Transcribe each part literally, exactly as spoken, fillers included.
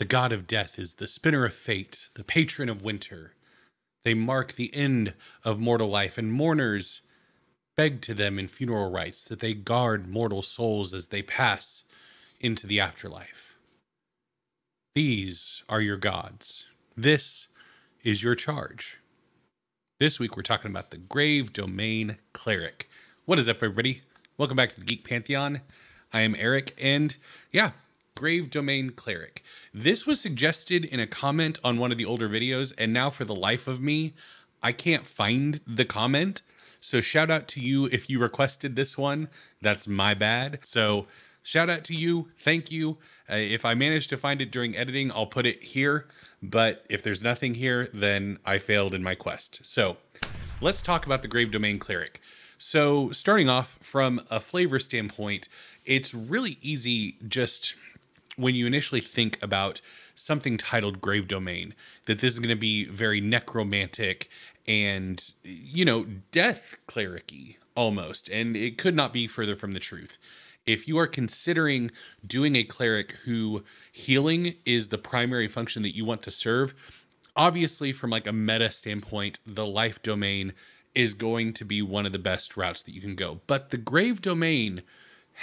The god of death is the spinner of fate, the patron of winter. They mark the end of mortal life, and mourners beg to them in funeral rites that they guard mortal souls as they pass into the afterlife. These are your gods. This is your charge. This week, we're talking about the Grave Domain Cleric. What is up, everybody? Welcome back to the Geek Pantheon. I am Eric, and yeah, Grave Domain Cleric. This was suggested in a comment on one of the older videos, and now for the life of me, I can't find the comment. So shout out to you if you requested this one. That's my bad. So shout out to you. Thank you. Uh, if I manage to find it during editing, I'll put it here. But if there's nothing here, then I failed in my quest. So let's talk about the Grave Domain Cleric. So starting off from a flavor standpoint, it's really easy just when you initially think about something titled Grave Domain, that this is going to be very necromantic and, you know, death cleric-y almost. And it could not be further from the truth. If you are considering doing a cleric who healing is the primary function that you want to serve, obviously from like a meta standpoint, the life domain is going to be one of the best routes that you can go. But the grave domain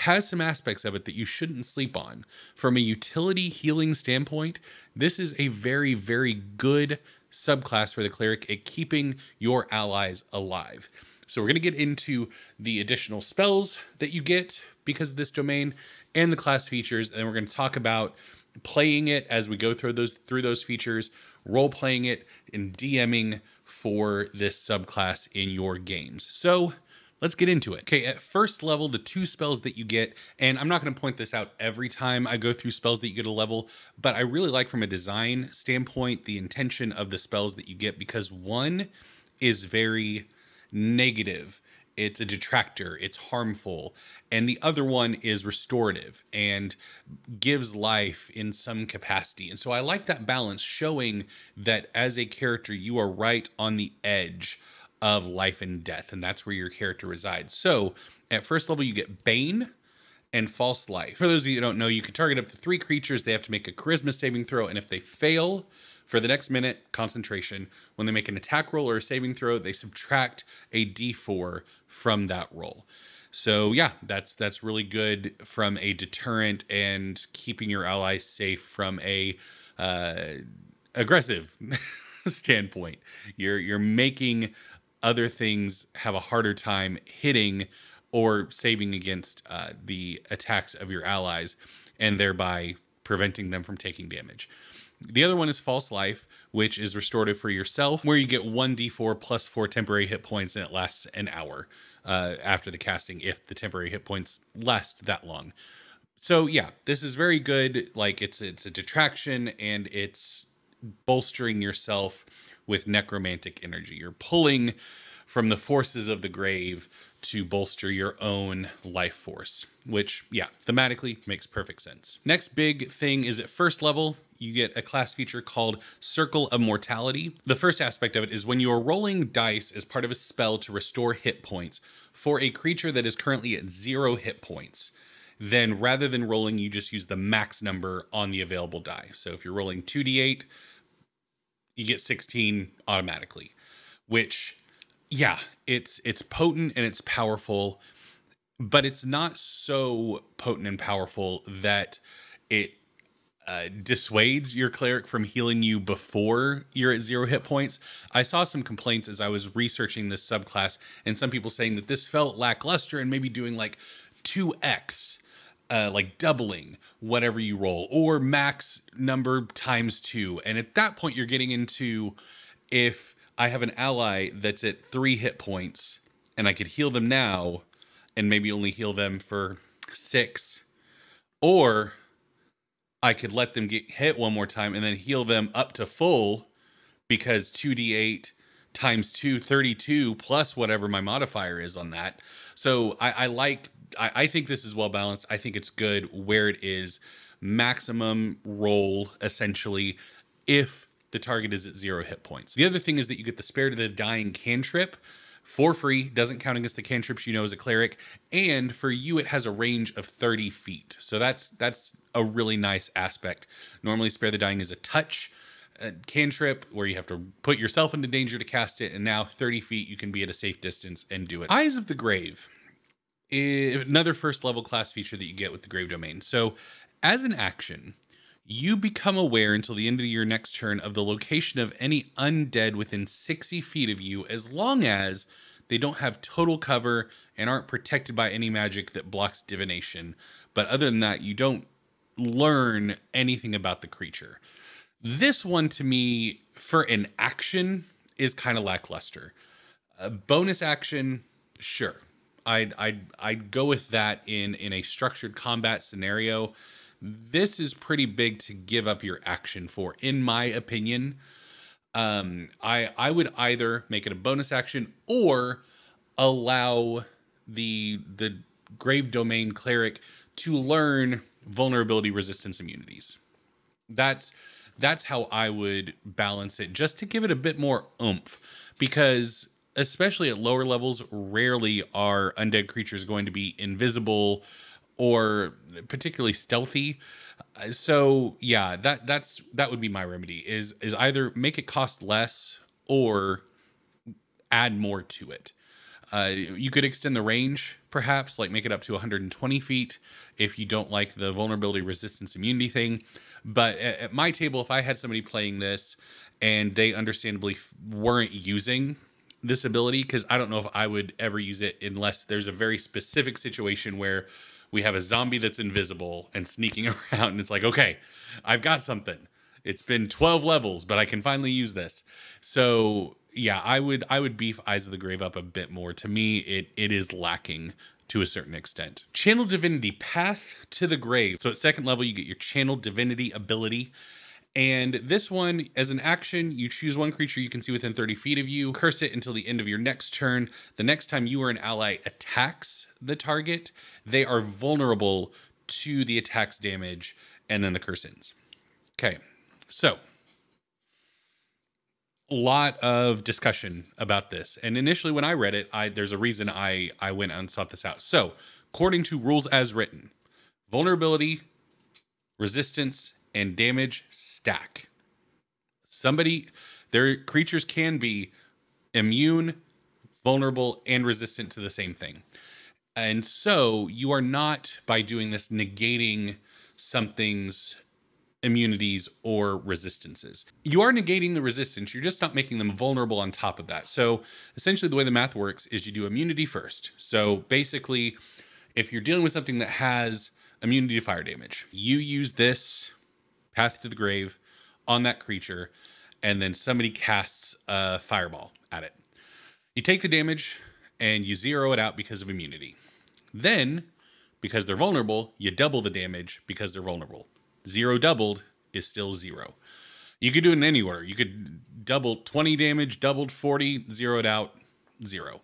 has some aspects of it that you shouldn't sleep on. From a utility healing standpoint, this is a very, very good subclass for the cleric at keeping your allies alive. So we're going to get into the additional spells that you get because of this domain and the class features. And then we're going to talk about playing it as we go through those through those features, role playing it, and DMing for this subclass in your games. So let's get into it. Okay, at first level, the two spells that you get, and I'm not going to point this out every time I go through spells that you get a level, but I really like from a design standpoint the intention of the spells that you get, because one is very negative. It's a detractor. It's harmful. And the other one is restorative and gives life in some capacity. And so I like that balance, showing that as a character, you are right on the edge of life and death. And that's where your character resides. So at first level, you get Bane and False Life. For those of you who don't know, you can target up to three creatures. They have to make a charisma saving throw. And if they fail, for the next minute, concentration, when they make an attack roll or a saving throw, they subtract a d four from that roll. So yeah, that's that's really good from a deterrent and keeping your allies safe from a uh, aggressive standpoint. You're you're making other things have a harder time hitting or saving against uh, the attacks of your allies, and thereby preventing them from taking damage. The other one is False Life, which is restorative for yourself, where you get one d four plus four temporary hit points, and it lasts an hour uh, after the casting if the temporary hit points last that long. So yeah, this is very good. Like it's it's a detraction, and it's bolstering yourself with necromantic energy. You're pulling from the forces of the grave to bolster your own life force, which, yeah, thematically makes perfect sense. Next big thing is at first level, you get a class feature called Circle of Mortality. The first aspect of it is when you are rolling dice as part of a spell to restore hit points for a creature that is currently at zero hit points, then rather than rolling, you just use the max number on the available die. So if you're rolling two d eight, you get sixteen automatically, which, yeah, it's it's potent and it's powerful, but it's not so potent and powerful that it uh, dissuades your cleric from healing you before you're at zero hit points. I saw some complaints as I was researching this subclass, and some people saying that this felt lackluster and maybe doing like two x, uh, like doubling whatever you roll, or max number times two. And at that point, you're getting into, if I have an ally that's at three hit points and I could heal them now and maybe only heal them for six, or I could let them get hit one more time and then heal them up to full, because two d eight times two, thirty-two plus whatever my modifier is on that. So I, I like, I, I think this is well balanced. I think it's good where it is maximum roll essentially if the target is at zero hit points. The other thing is that you get the Spare the Dying cantrip for free, doesn't count against the cantrips you know as a cleric, and for you it has a range of thirty feet. So that's that's a really nice aspect. Normally Spare the Dying is a touch a cantrip where you have to put yourself into danger to cast it, and now thirty feet you can be at a safe distance and do it. Eyes of the Grave is another first level class feature that you get with the Grave Domain. So as an action, you become aware until the end of your next turn of the location of any undead within sixty feet of you, as long as they don't have total cover and aren't protected by any magic that blocks divination. But other than that, you don't learn anything about the creature. This one, to me, for an action, is kind of lackluster. A bonus action, sure. I'd, I'd, I'd go with that in, in a structured combat scenario. This is pretty big to give up your action for, in my opinion. Um, I, I would either make it a bonus action or allow the, the Grave Domain Cleric to learn vulnerability, resistance, immunities. That's, that's how I would balance it, just to give it a bit more oomph, because especially at lower levels, rarely are undead creatures going to be invisible or particularly stealthy. So yeah, that that's that would be my remedy, is is either make it cost less or add more to it. Uh, you could extend the range, perhaps, like make it up to one hundred twenty feet if you don't like the vulnerability, resistance, immunity thing. But at, at my table, if I had somebody playing this and they understandably weren't using this ability, because I don't know if I would ever use it unless there's a very specific situation where we have a zombie that's invisible and sneaking around, and it's like, okay, I've got something. It's been twelve levels, but I can finally use this. So yeah, I would I would beef Eyes of the Grave up a bit more. To me, it it is lacking to a certain extent. Channel Divinity, Path to the Grave. So at second level, you get your Channel Divinity ability. And this one, as an action, you choose one creature you can see within thirty feet of you, curse it until the end of your next turn. The next time you or an ally attacks the target, they are vulnerable to the attack's damage, and then the curse ends. Okay, so a lot of discussion about this. And initially when I read it, I, there's a reason I, I went and sought this out. So according to rules as written, vulnerability, resistance, and damage stack. Somebody, their creatures can be immune, vulnerable, and resistant to the same thing. And so you are not, by doing this, negating something's immunities or resistances. You are negating the resistance, you're just not making them vulnerable on top of that. So essentially the way the math works is you do immunity first. So basically, if you're dealing with something that has immunity to fire damage, you use this Path to the Grave on that creature, and then somebody casts a fireball at it. You take the damage and you zero it out because of immunity. Then, because they're vulnerable, you double the damage because they're vulnerable. Zero doubled is still zero. You could do it in any order. You could double twenty damage, doubled forty, zeroed out, zero.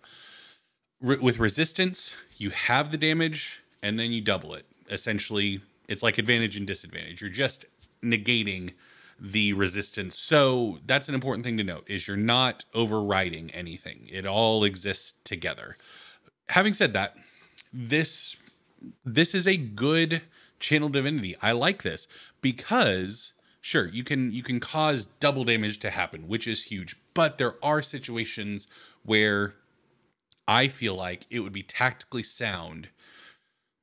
Re- with resistance, you have the damage and then you double it. Essentially, it's like advantage and disadvantage. You're just negating the resistance. So that's an important thing to note, is you're not overriding anything. It all exists together. Having said that, this, this is a good Channel Divinity. I like this because sure, you can, you can cause double damage to happen, which is huge, but there are situations where I feel like it would be tactically sound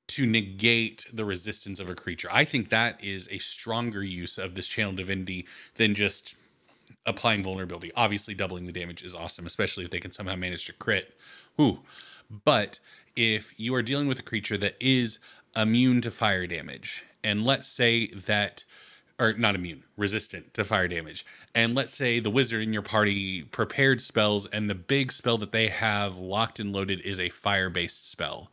to negate the resistance of a creature. I think that is a stronger use of this Channel Divinity than just applying vulnerability. Obviously, doubling the damage is awesome, especially if they can somehow manage to crit. Ooh. But if you are dealing with a creature that is immune to fire damage, and let's say that, or not immune, resistant to fire damage, and let's say the wizard in your party prepared spells, and the big spell that they have locked and loaded is a fire-based spell,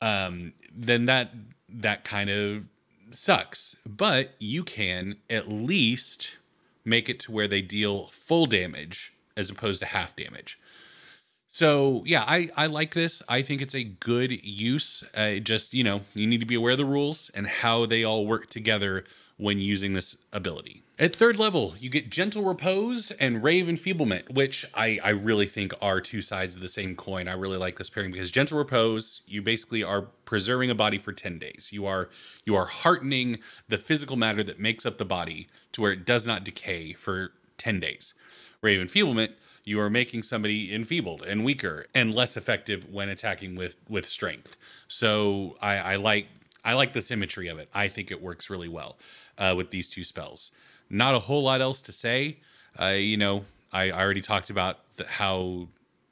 Um, then that, that kind of sucks, but you can at least make it to where they deal full damage as opposed to half damage. So yeah, I, I like this. I think it's a good use. Uh, just, you know, you need to be aware of the rules and how they all work together when using this ability. At third level, you get Gentle Repose and Rave Enfeeblement, which I, I really think are two sides of the same coin. I really like this pairing because Gentle Repose, you basically are preserving a body for ten days. You are, you are heartening the physical matter that makes up the body to where it does not decay for ten days. Rave Enfeeblement, you are making somebody enfeebled and weaker and less effective when attacking with, with strength. So I, I like... I like the symmetry of it. I think it works really well uh, with these two spells. Not a whole lot else to say. Uh, you know, I, I already talked about the, how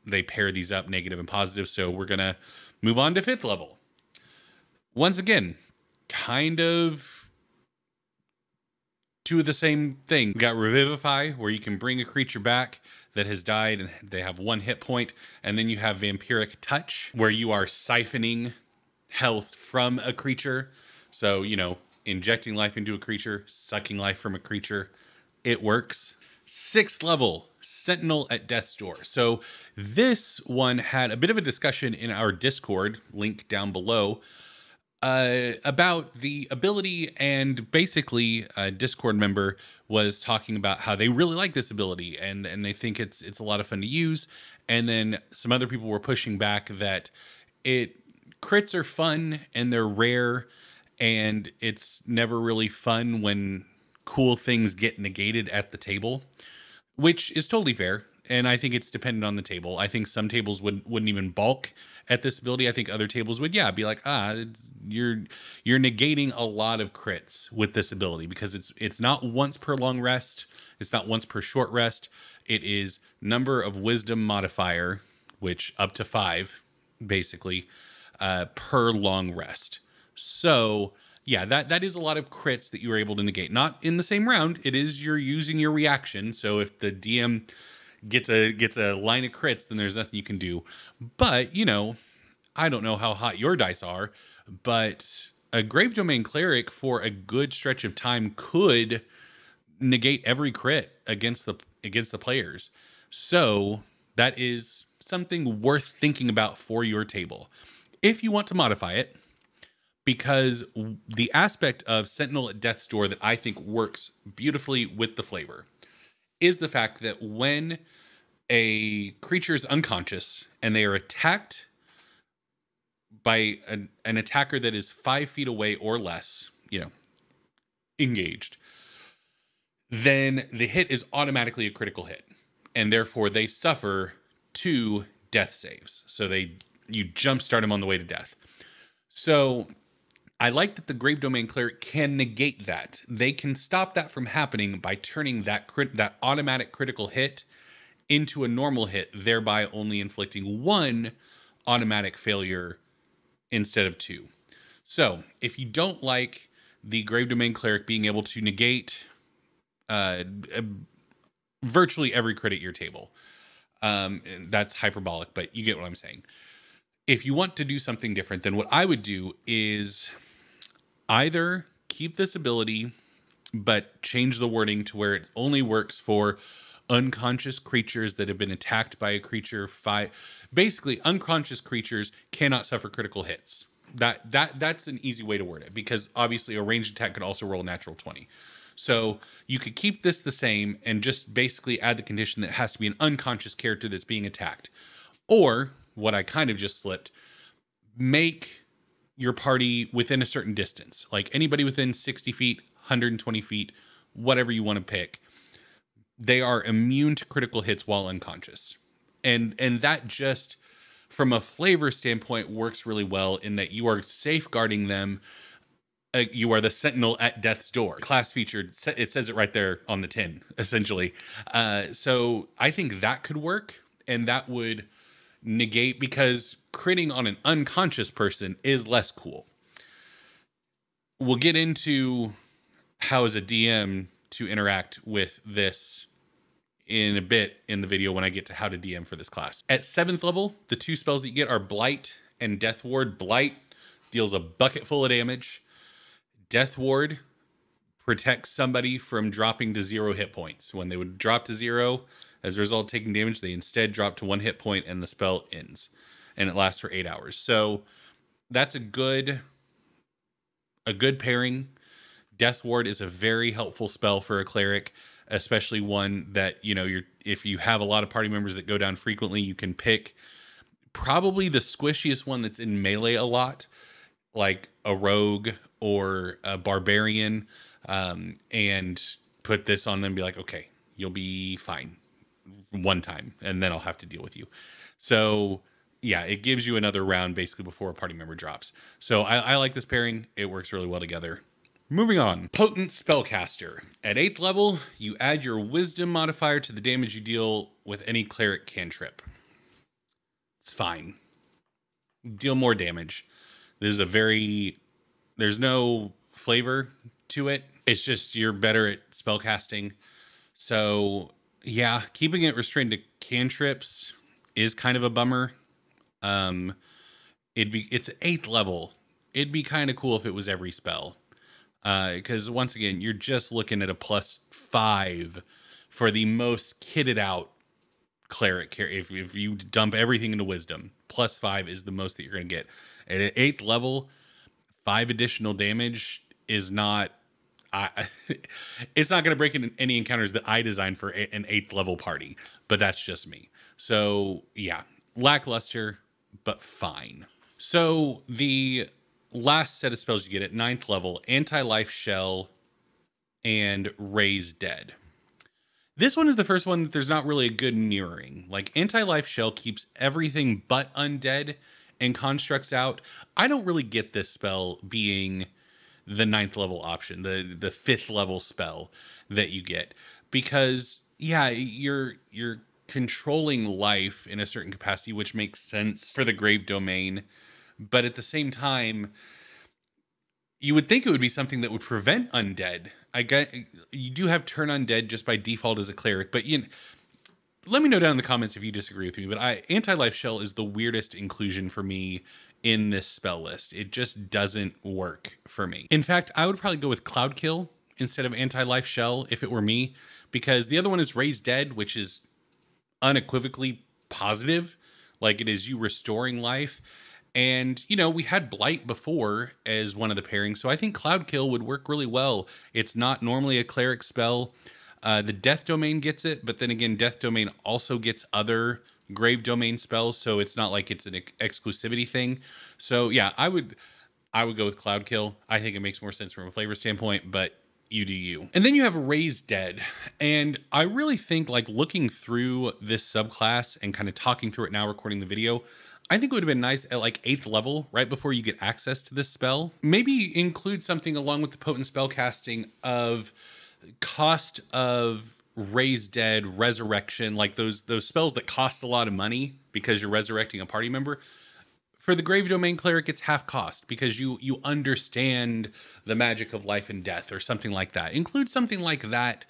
they pair these up, negative and positive, so we're going to move on to fifth level. Once again, kind of two of the same thing. We got Revivify, where you can bring a creature back that has died and they have one hit point, and then you have Vampiric Touch, where you are siphoning health from a creature. So, you know, injecting life into a creature, sucking life from a creature, it works. Sixth level, Sentinel at Death's Door. So this one had a bit of a discussion in our Discord, link down below, uh, about the ability, and basically a Discord member was talking about how they really like this ability and, and they think it's, it's a lot of fun to use. And then some other people were pushing back that it, crits are fun and they're rare, and it's never really fun when cool things get negated at the table, which is totally fair. And I think it's dependent on the table. I think some tables would, wouldn't even balk at this ability. I think other tables would, yeah, be like, ah, it's, you're you're negating a lot of crits with this ability because it's it's not once per long rest. It's not once per short rest. It is number of wisdom modifier, which up to five, basically, Uh, per long rest. So yeah, that, that is a lot of crits that you were able to negate. Not in the same round. It is you're using your reaction. So if the D M gets a, gets a line of crits, then there's nothing you can do. But, you know, I don't know how hot your dice are, but a Grave Domain Cleric for a good stretch of time could negate every crit against the, against the players. So that is something worth thinking about for your table, if you want to modify it, because the aspect of Sentinel at Death's Door that I think works beautifully with the flavor is the fact that when a creature is unconscious and they are attacked by an, an attacker that is five feet away or less, you know, engaged, then the hit is automatically a critical hit, and therefore they suffer two death saves. So they... you jumpstart him on the way to death. So I like that the Grave Domain Cleric can negate that. They can stop that from happening by turning that crit, that automatic critical hit into a normal hit, thereby only inflicting one automatic failure instead of two. So if you don't like the Grave Domain Cleric being able to negate uh, virtually every crit at your table, um, that's hyperbolic, but you get what I'm saying. If you want to do something different, then what I would do is either keep this ability, but change the wording to where it only works for unconscious creatures that have been attacked by a creature. Five, basically, unconscious creatures cannot suffer critical hits. That that that's an easy way to word it, because obviously a ranged attack could also roll a natural twenty. So you could keep this the same and just basically add the condition that it has to be an unconscious character that's being attacked, or what I kind of just slipped, make your party within a certain distance, like anybody within sixty feet, one hundred twenty feet, whatever you want to pick. They are immune to critical hits while unconscious. And, and that just, from a flavor standpoint, works really well in that you are safeguarding them. Uh, you are the Sentinel at Death's Door. Class featured, it says it right there on the tin, essentially. Uh, so I think that could work, and that would negate, because critting on an unconscious person is less cool. We'll get into how as a D M to interact with this in a bit in the video when I get to how to D M for this class. At seventh level, the two spells that you get are Blight and Death Ward. Blight deals a bucket full of damage. Death Ward protects somebody from dropping to zero hit points. When they would drop to zero, as a result of taking damage, they instead drop to one hit point and the spell ends. And it lasts for eight hours. So that's a good, a good pairing. Death Ward is a very helpful spell for a cleric, especially one that, you know, you're if you have a lot of party members that go down frequently, you can pick probably the squishiest one that's in melee a lot, like a rogue or a barbarian, um, and put this on them and be like, okay, you'll be fine one time, and then I'll have to deal with you. So yeah, it gives you another round basically before a party member drops. So I, I like this pairing. It works really well together. Moving on, Potent Spellcaster. At eighth level, you add your Wisdom modifier to the damage you deal with any cleric cantrip. It's fine. Deal more damage. This is a very, there's no flavor to it. It's just you're better at spellcasting. So yeah, keeping it restrained to cantrips is kind of a bummer. Um, it'd be, it's eighth level. It'd be kind of cool if it was every spell. Uh, because once again, you're just looking at a plus five for the most kitted out cleric here. If, if you dump everything into wisdom, plus five is the most that you're going to get. At an eighth level, five additional damage is not, I, it's not going to break in any encounters that I designed for a, an eighth level party, but that's just me. So yeah, lackluster, but fine. So the last set of spells you get at ninth level, Anti-Life Shell and Raise Dead. This one is the first one that there's not really a good mirroring. Like, Anti-Life Shell keeps everything but undead and constructs out. I don't really get this spell being the ninth level option, the the fifth level spell that you get, because yeah, you're you're controlling life in a certain capacity, which makes sense for the Grave Domain. But at the same time, you would think it would be something that would prevent undead. I get, you do have turn undead just by default as a cleric, but you know, let me know down in the comments if you disagree with me. But I, Anti-Life Shell is the weirdest inclusion for me in this spell list. It just doesn't work for me. In fact, I would probably go with Cloudkill instead of Anti-Life Shell if it were me, because the other one is Raise Dead, which is unequivocally positive. Like, it is you restoring life. And, you know, we had Blight before as one of the pairings, so I think Cloudkill would work really well. It's not normally a cleric spell. Uh, the Death Domain gets it, but then again, Death Domain also gets other Grave Domain spells, so it's not like it's an ex exclusivity thing. So yeah, I would, I would go with Cloudkill. I think it makes more sense from a flavor standpoint, but you do you. And then you have Raise Dead. And I really think, like, looking through this subclass and kind of talking through it now, recording the video, I think it would have been nice at like eighth level, right before you get access to this spell, maybe include something along with the Potent Spellcasting of cost of Raise Dead, Resurrection, like those, those spells that cost a lot of money because you're resurrecting a party member. For the Grave Domain Cleric, it's half cost because you, you understand the magic of life and death or something like that. Include something like that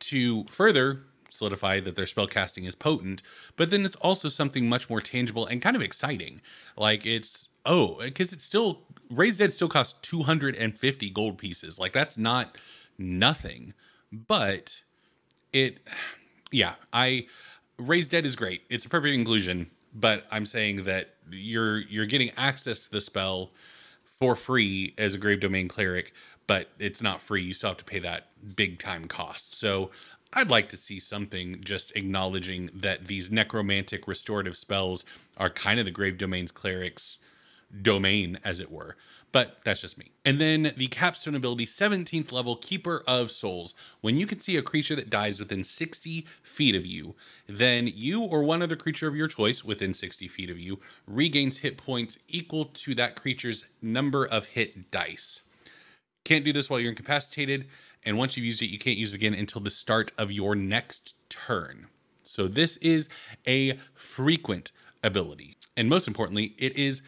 to further solidify that their spellcasting is potent, but then it's also something much more tangible and kind of exciting. Like, it's, oh, because it's still, Raise Dead still costs two hundred fifty gold pieces. Like, that's not nothing, but it, yeah, I, Raise Dead is great. It's a perfect inclusion, but I'm saying that you're, you're getting access to the spell for free as a Grave Domain Cleric, but it's not free. You still have to pay that big time cost. So I'd like to see something just acknowledging that these necromantic restorative spells are kind of the Grave Domain's cleric's domain, as it were. But that's just me. And then the capstone ability, seventeenth level, Keeper of Souls. When you can see a creature that dies within sixty feet of you, then you or one other creature of your choice within sixty feet of you regains hit points equal to that creature's number of hit dice. Can't do this while you're incapacitated, and once you've used it, you can't use it again until the start of your next turn. So this is a frequent ability. And most importantly, it is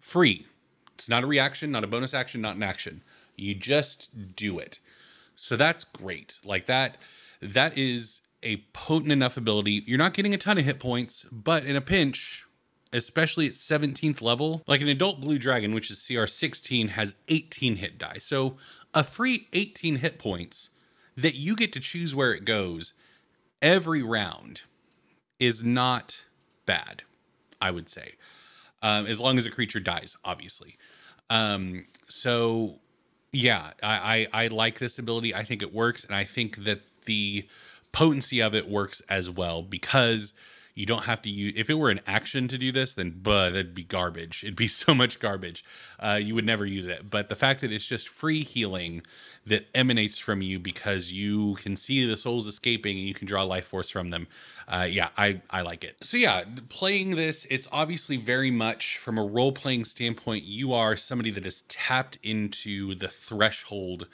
free. It's not a reaction, not a bonus action, not an action. You just do it. So that's great. Like, that, that is a potent enough ability. You're not getting a ton of hit points, but in a pinch, especially at seventeenth level, like an adult blue dragon, which is C R sixteen, has eighteen hit die. So a free eighteen hit points that you get to choose where it goes every round is not bad, I would say. Um, as long as a creature dies, obviously. Um, so yeah, I, I, I like this ability. I think it works, and I think that the potency of it works as well, because you don't have to use, if it were an action to do this, then buh, that'd be garbage. It'd be so much garbage. Uh, you would never use it. But the fact that it's just free healing that emanates from you because you can see the souls escaping and you can draw life force from them. Uh, yeah, I, I like it. So yeah, playing this, it's obviously very much from a role-playing standpoint, you are somebody that is tapped into the threshold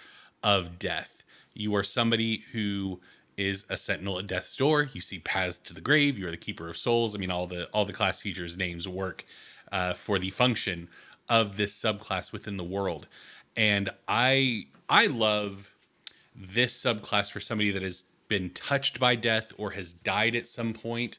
of death. You are somebody who is a sentinel at death's door. You see paths to the grave. You're the keeper of souls. I mean, all the all the class features names work uh, for the function of this subclass within the world. And I I love this subclass for somebody that has been touched by death or has died at some point.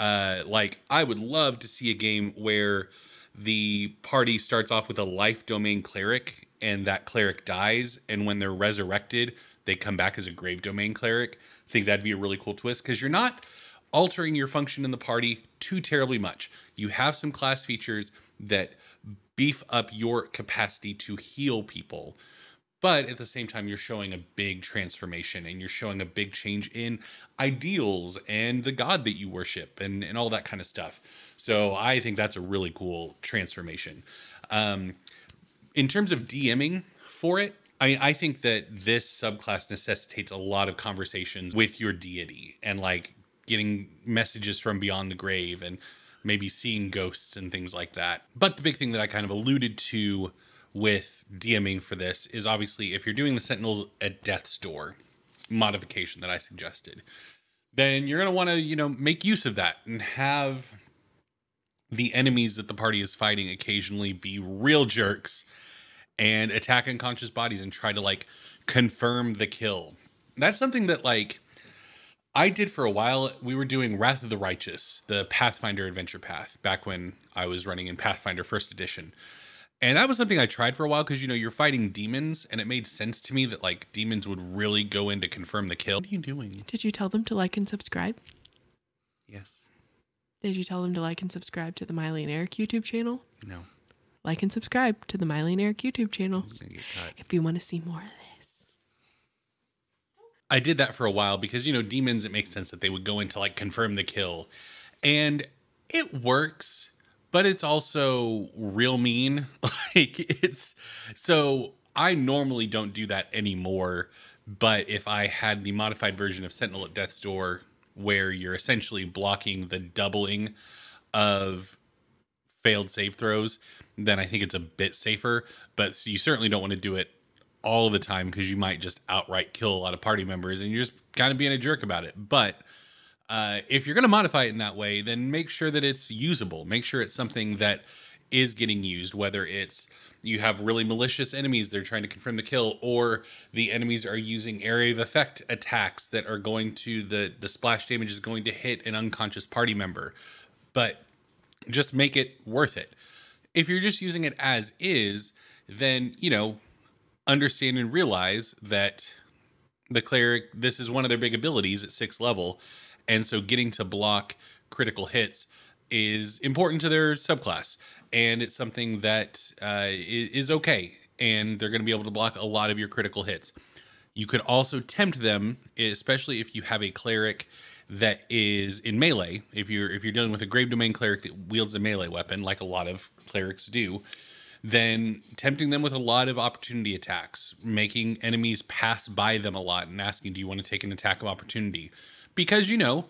Uh, like, I would love to see a game where the party starts off with a life domain cleric and that cleric dies, and when they're resurrected, they come back as a grave domain cleric. I think that'd be a really cool twist, because you're not altering your function in the party too terribly much. You have some class features that beef up your capacity to heal people, but at the same time, you're showing a big transformation and you're showing a big change in ideals and the god that you worship and, and all that kind of stuff. So I think that's a really cool transformation. Um, in terms of DMing for it, I mean, I think that this subclass necessitates a lot of conversations with your deity and like getting messages from beyond the grave and maybe seeing ghosts and things like that. But the big thing that I kind of alluded to with DMing for this is obviously if you're doing the Sentinels at Death's Door modification that I suggested, then you're going to want to, you know, make use of that and have the enemies that the party is fighting occasionally be real jerks and attack unconscious bodies and try to like confirm the kill. That's something that like I did for a while. We were doing Wrath of the Righteous, the Pathfinder adventure path, back when I was running in Pathfinder first edition. And that was something I tried for a while because, you know, you're fighting demons, and it made sense to me that like demons would really go in to confirm the kill. What are you doing? Did you tell them to like and subscribe? Yes. Did you tell them to like and subscribe to the Miley and Eric YouTube channel? No. Like and subscribe to the Miley and Eric YouTube channel if you want to see more of this. I did that for a while because, you know, demons, it makes sense that they would go in to like confirm the kill. And it works, but it's also real mean. Like it's, so I normally don't do that anymore. But if I had the modified version of Sentinel at Death's Door, where you're essentially blocking the doubling of failed save throws, then I think it's a bit safer. But so you certainly don't want to do it all the time, because you might just outright kill a lot of party members and you're just kind of being a jerk about it. But uh, if you're going to modify it in that way, then make sure that it's usable. Make sure it's something that is getting used, whether it's you have really malicious enemies they're trying to confirm the kill, or the enemies are using area of effect attacks that are going to, the the splash damage is going to hit an unconscious party member. But just make it worth it. If you're just using it as is, then, you know, understand and realize that the cleric, this is one of their big abilities at sixth level, and so getting to block critical hits is important to their subclass, and it's something that uh, is okay, and they're going to be able to block a lot of your critical hits. You could also tempt them, especially if you have a cleric that is in melee. If you're if you're dealing with a grave domain cleric that wields a melee weapon, like a lot of clerics do, then tempting them with a lot of opportunity attacks, making enemies pass by them a lot and asking, do you want to take an attack of opportunity? Because, you know,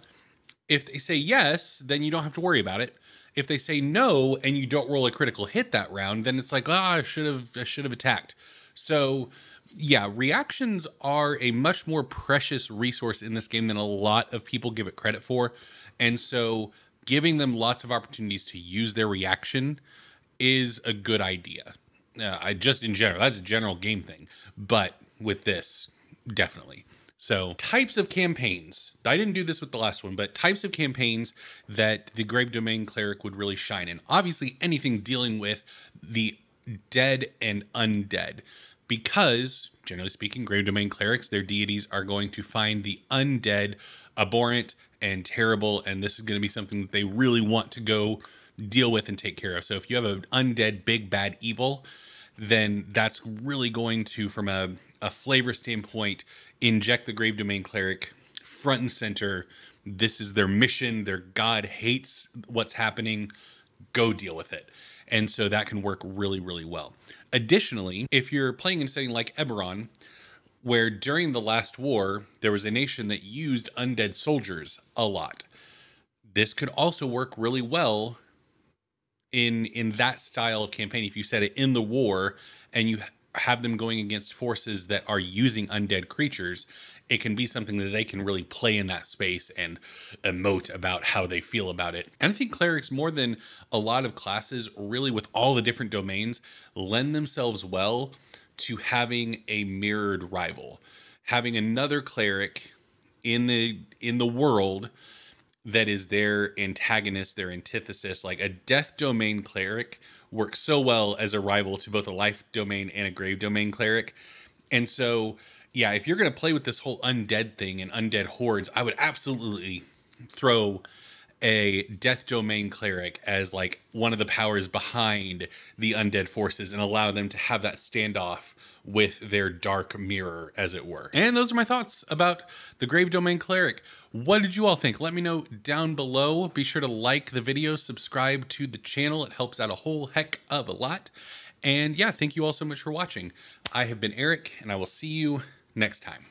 if they say yes, then you don't have to worry about it. If they say no and you don't roll a critical hit that round, then it's like, ah, oh, I should have I should have attacked. So yeah, reactions are a much more precious resource in this game than a lot of people give it credit for. And so giving them lots of opportunities to use their reaction is a good idea. Uh, I just in general, that's a general game thing. But with this, definitely. So types of campaigns. I didn't do this with the last one, but types of campaigns that the Grave Domain Cleric would really shine in. Obviously, anything dealing with the dead and undead. Because, generally speaking, Grave Domain Clerics, their deities are going to find the undead abhorrent and terrible, and this is going to be something that they really want to go deal with and take care of. So if you have an undead big bad evil, then that's really going to, from a, a flavor standpoint, inject the Grave Domain Cleric front and center. This is their mission. Their god hates what's happening. Go deal with it. And so that can work really, really well. Additionally, if you're playing in a setting like Eberron, where during the Last War, there was a nation that used undead soldiers a lot, this could also work really well in, in that style of campaign. If you set it in the war and you have them going against forces that are using undead creatures, it can be something that they can really play in that space and emote about how they feel about it. And I think clerics, more than a lot of classes, really with all the different domains, lend themselves well to having a mirrored rival, having another cleric in the in the world that is their antagonist, their antithesis. Like a death domain cleric works so well as a rival to both a life domain and a grave domain cleric. And so, yeah, if you're going to play with this whole undead thing and undead hordes, I would absolutely throw a death domain cleric as like one of the powers behind the undead forces and allow them to have that standoff with their dark mirror, as it were. And those are my thoughts about the Grave Domain Cleric. What did you all think? Let me know down below. Be sure to like the video, subscribe to the channel. It helps out a whole heck of a lot. And yeah, thank you all so much for watching. I have been Eric, and I will see you next time.